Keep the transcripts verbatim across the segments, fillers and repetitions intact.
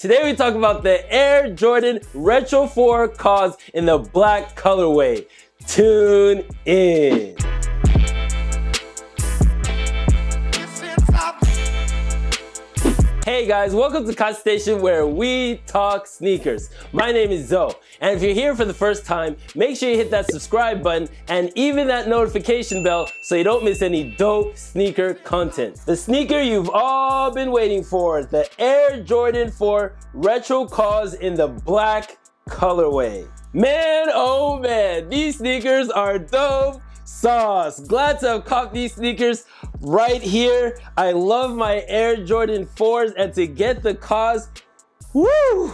Today we talk about the Air Jordan Retro four Kaws in the black colorway. Tune in. Hey guys, welcome to Casa Station, where we talk sneakers. My name is Zoe, and if you're here for the first time, make sure you hit that subscribe button and even that notification bell so you don't miss any dope sneaker content. The sneaker you've all been waiting for, the Air Jordan four Retro Kaws in the black colorway. Man, oh man, these sneakers are dope sauce. Glad to have caught these sneakers right here. I love my Air Jordan fours, and to get the Kaws, woo!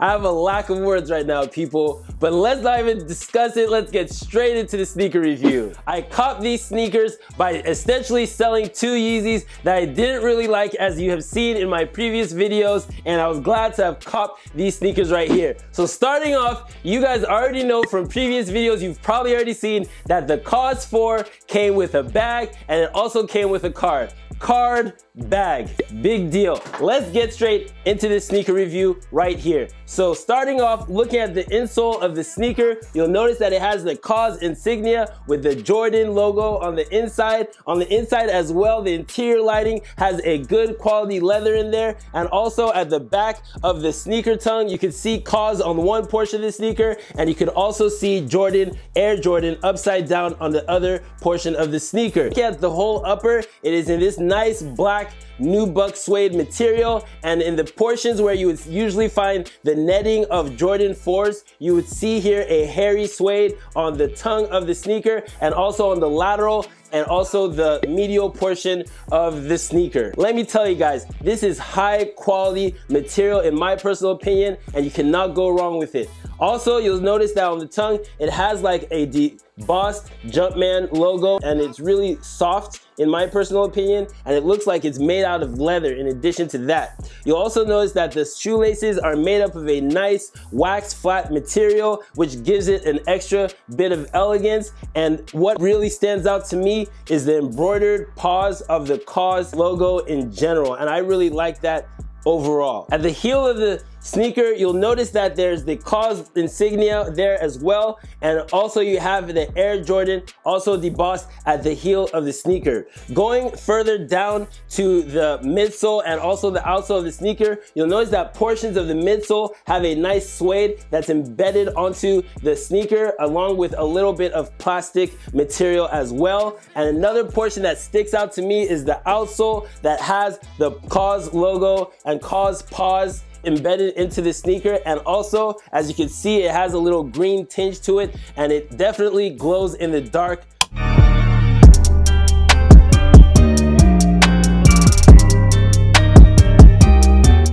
I have a lack of words right now, people, but let's not even discuss it. Let's get straight into the sneaker review. I copped these sneakers by essentially selling two Yeezys that I didn't really like, as you have seen in my previous videos, and I was glad to have copped these sneakers right here. So starting off, you guys already know from previous videos, you've probably already seen that the Kaws four came with a bag, and it also came with a card. Card bag, big deal. Let's get straight into this sneaker review right here. So starting off, looking at the insole of the sneaker, you'll notice that it has the Kaws insignia with the Jordan logo on the inside. On the inside as well, the interior lighting has a good quality leather in there, and also at the back of the sneaker tongue, you can see Kaws on one portion of the sneaker, and you can also see Jordan, Air Jordan, upside down on the other portion of the sneaker. Look at the whole upper, it is in this nice black nubuck suede material, and in the portions where you would usually find the netting of Jordan fours, you would see here a hairy suede on the tongue of the sneaker, and also on the lateral and also the medial portion of the sneaker. Let me tell you guys, this is high quality material in my personal opinion, and you cannot go wrong with it. Also, you'll notice that on the tongue, it has like a embossed Jumpman logo, and it's really soft in my personal opinion, and it looks like it's made out of leather in addition to that. You'll also notice that the shoelaces are made up of a nice wax flat material, which gives it an extra bit of elegance, and what really stands out to me is the embroidered paws of the Kaws logo in general, and I really like that overall. At the heel of the sneaker, you'll notice that there's the Kaws insignia there as well, and also you have the Air Jordan also debossed at the heel of the sneaker. Going further down to the midsole and also the outsole of the sneaker, you'll notice that portions of the midsole have a nice suede that's embedded onto the sneaker, along with a little bit of plastic material as well. And another portion that sticks out to me is the outsole that has the Kaws logo and Kaws paws embedded into the sneaker, and also as you can see, it has a little green tinge to it, and it definitely glows in the dark.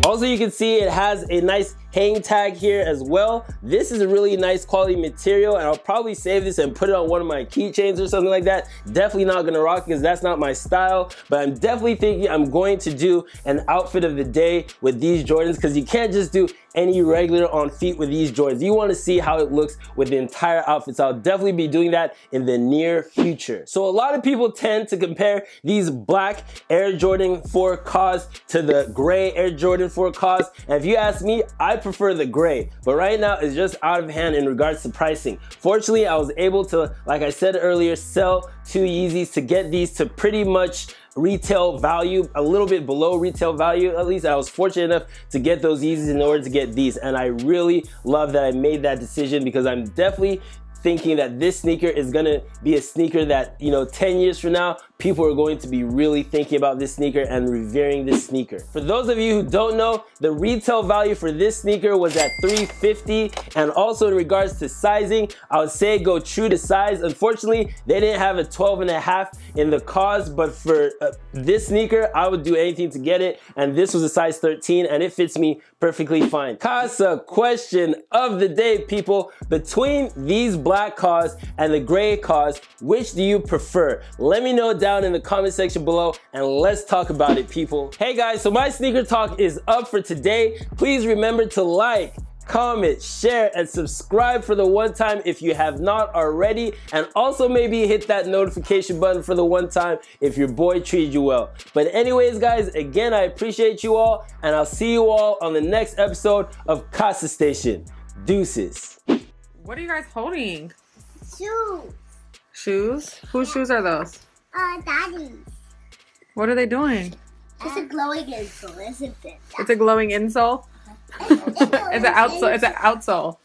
Also, you can see it has a nice hang tag here as well. This is a really nice quality material, and I'll probably save this and put it on one of my keychains or something like that. Definitely not gonna rock, because that's not my style, but I'm definitely thinking I'm going to do an outfit of the day with these Jordans, because you can't just do any regular on feet with these Jordans. You wanna see how it looks with the entire outfit, so I'll definitely be doing that in the near future. So a lot of people tend to compare these black Air Jordan four Kaws to the gray Air Jordan four Kaws, and if you ask me, I prefer the gray, but right now it's just out of hand in regards to pricing. Fortunately, I was able to, like I said earlier, sell two Yeezys to get these to pretty much retail value, a little bit below retail value. At least I was fortunate enough to get those Yeezys in order to get these, and I really love that I made that decision, because I'm definitely thinking that this sneaker is gonna be a sneaker that, you know, ten years from now, people are going to be really thinking about this sneaker and revering this sneaker. For those of you who don't know, the retail value for this sneaker was at three hundred fifty dollars, and also in regards to sizing, I would say go true to size. Unfortunately, they didn't have a twelve and a half in the Kaws, but for uh, this sneaker, I would do anything to get it, and this was a size thirteen, and it fits me perfectly fine. Casa question of the day, people. Between these black Black Kaws and the gray Kaws, which do you prefer? Let me know down in the comment section below, and let's talk about it, people. Hey guys, so my sneaker talk is up for today. Please remember to like, comment, share, and subscribe for the one time if you have not already, and also maybe hit that notification button for the one time if your boy treated you well. But anyways, guys, again, I appreciate you all, and I'll see you all on the next episode of Casa Station. Deuces. What are you guys holding? Shoes. Shoes? Whose shoes are those? Uh, Daddy's. What are they doing? It's a glowing insole, isn't it? It's a glowing insole? It's, it's an outsole. It's an outsole.